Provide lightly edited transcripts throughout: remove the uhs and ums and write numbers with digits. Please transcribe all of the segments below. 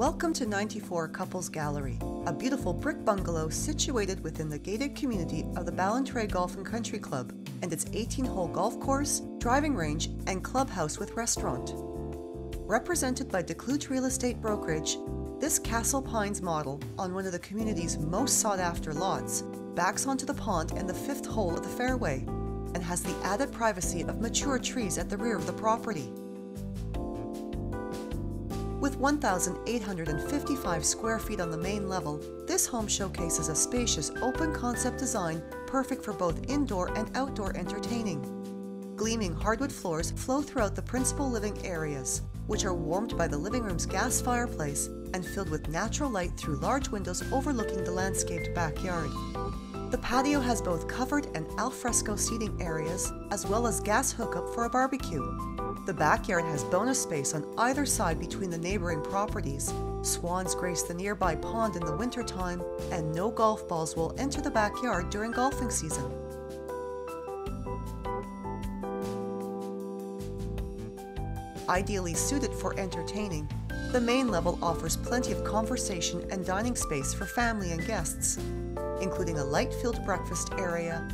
Welcome to 94 Couples Gallery, a beautiful brick bungalow situated within the gated community of the Ballantrae Golf and Country Club and its 18-hole golf course, driving range, and clubhouse with restaurant. Represented by DeClute Real Estate Brokerage, this Castle Pines model, on one of the community's most sought-after lots, backs onto the pond and the fifth hole of the fairway, and has the added privacy of mature trees at the rear of the property. With 1,855 square feet on the main level, this home showcases a spacious open concept design perfect for both indoor and outdoor entertaining. Gleaming hardwood floors flow throughout the principal living areas, which are warmed by the living room's gas fireplace and filled with natural light through large windows overlooking the landscaped backyard. The patio has both covered and alfresco seating areas, as well as gas hookup for a barbecue. The backyard has bonus space on either side between the neighboring properties. Swans grace the nearby pond in the wintertime, and no golf balls will enter the backyard during golfing season. Ideally suited for entertaining, the main level offers plenty of conversation and dining space for family and guests, including a light-filled breakfast area,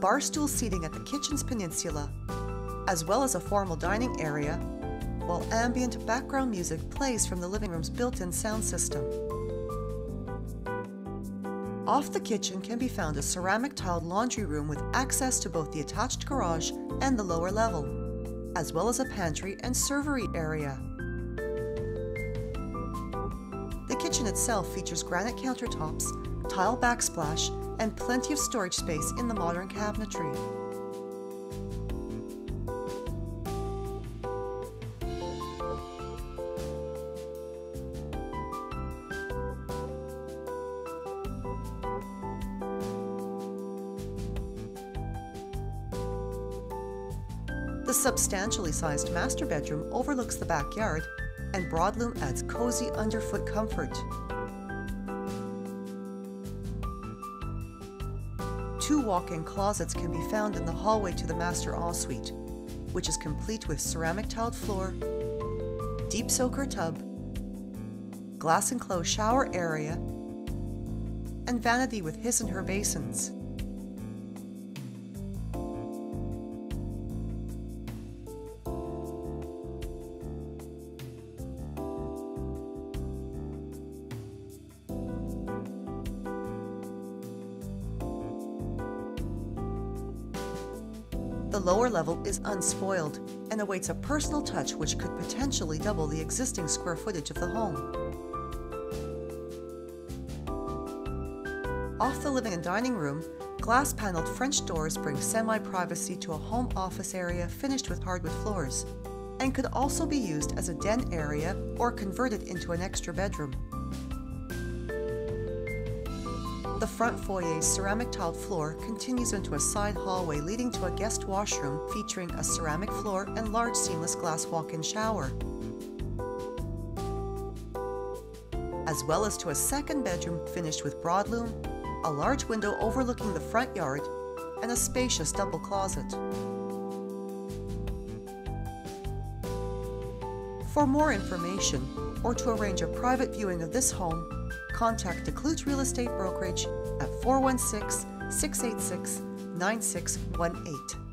bar stool seating at the kitchen's peninsula, as well as a formal dining area, while ambient background music plays from the living room's built-in sound system. Off the kitchen can be found a ceramic-tiled laundry room with access to both the attached garage and the lower level, as well as a pantry and servery area. The kitchen itself features granite countertops, tile backsplash, and plenty of storage space in the modern cabinetry. The substantially sized master bedroom overlooks the backyard, and broadloom adds cozy underfoot comfort. Two walk-in closets can be found in the hallway to the master ensuite, which is complete with ceramic tiled floor, deep soaker tub, glass enclosed shower area, and vanity with his and her basins. The lower level is unspoiled and awaits a personal touch which could potentially double the existing square footage of the home. Off the living and dining room, glass-paneled French doors bring semi-privacy to a home office area finished with hardwood floors, and could also be used as a den area or converted into an extra bedroom. The front foyer's ceramic tiled floor continues into a side hallway leading to a guest washroom featuring a ceramic floor and large seamless glass walk-in shower, as well as to a second bedroom finished with broadloom, a large window overlooking the front yard, and a spacious double closet. For more information or to arrange a private viewing of this home, contact DeClute Real Estate Brokerage at 416-686-9618.